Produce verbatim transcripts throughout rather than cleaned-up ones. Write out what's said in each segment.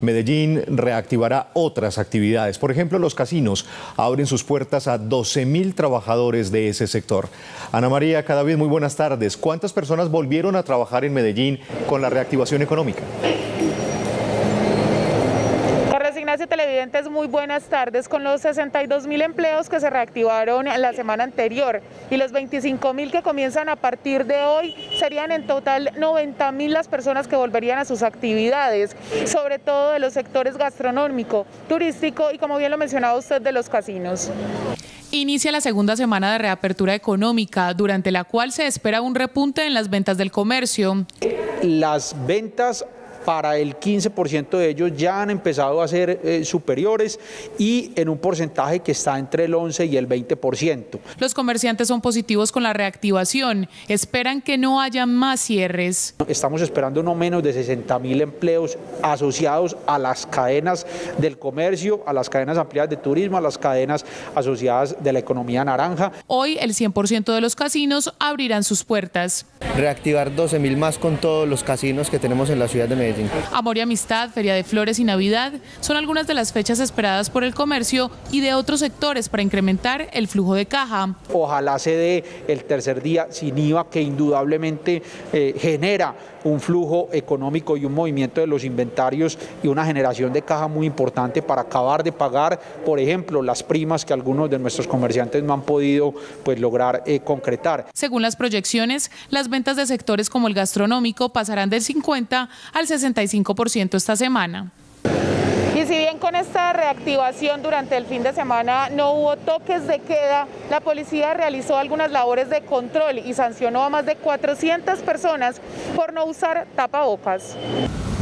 Medellín reactivará otras actividades. Por ejemplo, los casinos abren sus puertas a doce mil trabajadores de ese sector. Ana María Cadavid, muy buenas tardes. ¿Cuántas personas volvieron a trabajar en Medellín con la reactivación económica? Gracias, televidentes, muy buenas tardes. Con los sesenta y dos mil empleos que se reactivaron la semana anterior y los veinticinco mil que comienzan a partir de hoy, serían en total noventa mil las personas que volverían a sus actividades, sobre todo de los sectores gastronómico, turístico y, como bien lo mencionaba usted, de los casinos. Inicia la segunda semana de reapertura económica, durante la cual se espera un repunte en las ventas del comercio. Las ventas para el quince por ciento de ellos ya han empezado a ser eh, superiores y en un porcentaje que está entre el once y el veinte por ciento. Los comerciantes son positivos con la reactivación, esperan que no haya más cierres. Estamos esperando no menos de sesenta mil empleos asociados a las cadenas del comercio, a las cadenas ampliadas de turismo, a las cadenas asociadas de la economía naranja. Hoy el cien por ciento de los casinos abrirán sus puertas. Reactivar doce mil más con todos los casinos que tenemos en la ciudad de Medellín. Amor y Amistad, Feria de Flores y Navidad son algunas de las fechas esperadas por el comercio y de otros sectores para incrementar el flujo de caja. Ojalá se dé el tercer día sin I V A, que indudablemente eh, genera un flujo económico y un movimiento de los inventarios y una generación de caja muy importante para acabar de pagar, por ejemplo, las primas que algunos de nuestros comerciantes no han podido pues, lograr eh, concretar. Según las proyecciones, las ventas de sectores como el gastronómico pasarán del cincuenta al sesenta y cinco por ciento esta semana. Y si bien con esta reactivación durante el fin de semana no hubo toques de queda, la policía realizó algunas labores de control y sancionó a más de cuatrocientas personas por no usar tapabocas.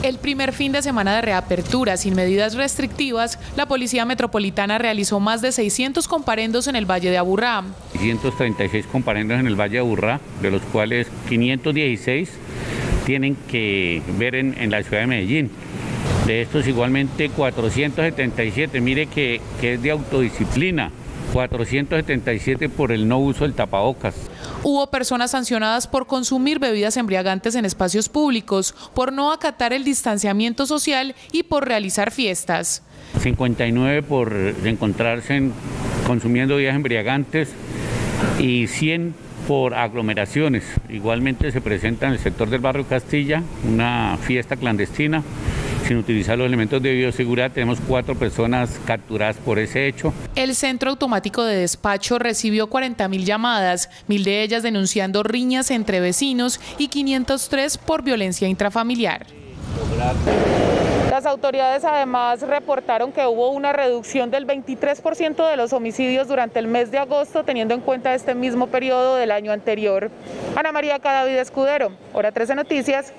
El primer fin de semana de reapertura sin medidas restrictivas, la Policía Metropolitana realizó más de seiscientos comparendos en el Valle de Aburrá. seiscientos treinta y seis comparendos en el Valle de Aburrá, de los cuales quinientos dieciséis tienen que ver en, en la ciudad de Medellín. De estos igualmente cuatrocientos setenta y siete, mire que, que es de autodisciplina, cuatrocientos setenta y siete por el no uso del tapabocas. Hubo personas sancionadas por consumir bebidas embriagantes en espacios públicos, por no acatar el distanciamiento social y por realizar fiestas. cincuenta y nueve por encontrarse en, consumiendo bebidas embriagantes y cien por aglomeraciones. Igualmente se presenta en el sector del barrio Castilla una fiesta clandestina sin utilizar los elementos de bioseguridad. Tenemos cuatro personas capturadas por ese hecho. El Centro Automático de Despacho recibió cuarenta mil llamadas, mil de ellas denunciando riñas entre vecinos y quinientos tres por violencia intrafamiliar. Las autoridades además reportaron que hubo una reducción del veintitrés por ciento de los homicidios durante el mes de agosto, teniendo en cuenta este mismo periodo del año anterior. Ana María Cadavid, Escudero, Hora trece Noticias.